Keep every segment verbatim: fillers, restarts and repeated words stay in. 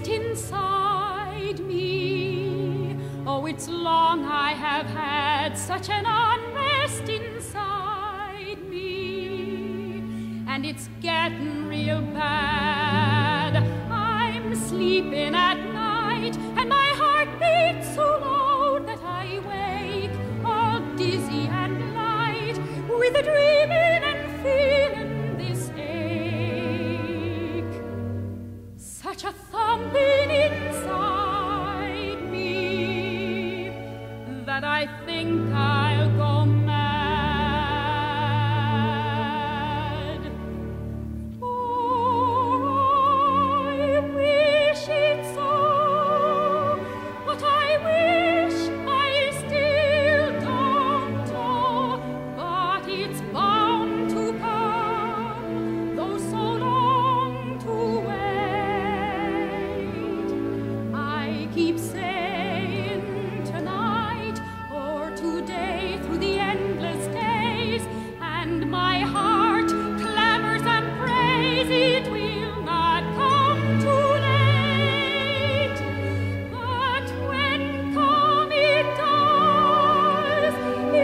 waste inside me. Oh, it's long I have had such an unrest inside me, and it's getting real bad. I'm sleeping at night, and my heart beats so loud that I wake all dizzy and light with a dreaming and feeling. Such a thumping inside me that I think I'll go mad. Oh, I wish it so, but I wish I still don't know. But it's bound to come, though so long to wait. Keep saying tonight or today through the endless days, and my heart clamors and prays it will not come too late. But when come it does,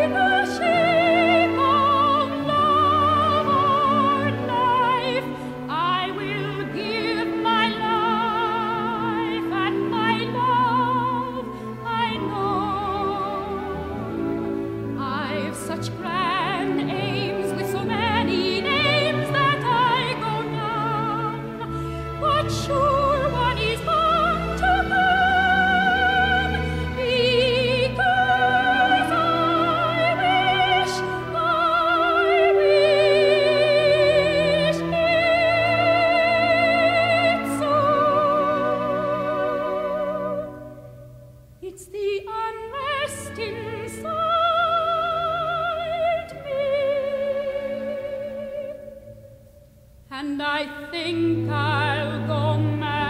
in the shape of love or life, I will give my life and my such grand aims with so many names that I go numb. But sure one is bound to come, because I wish, I wish it so. It's the unrest inside. And I think I'll go mad.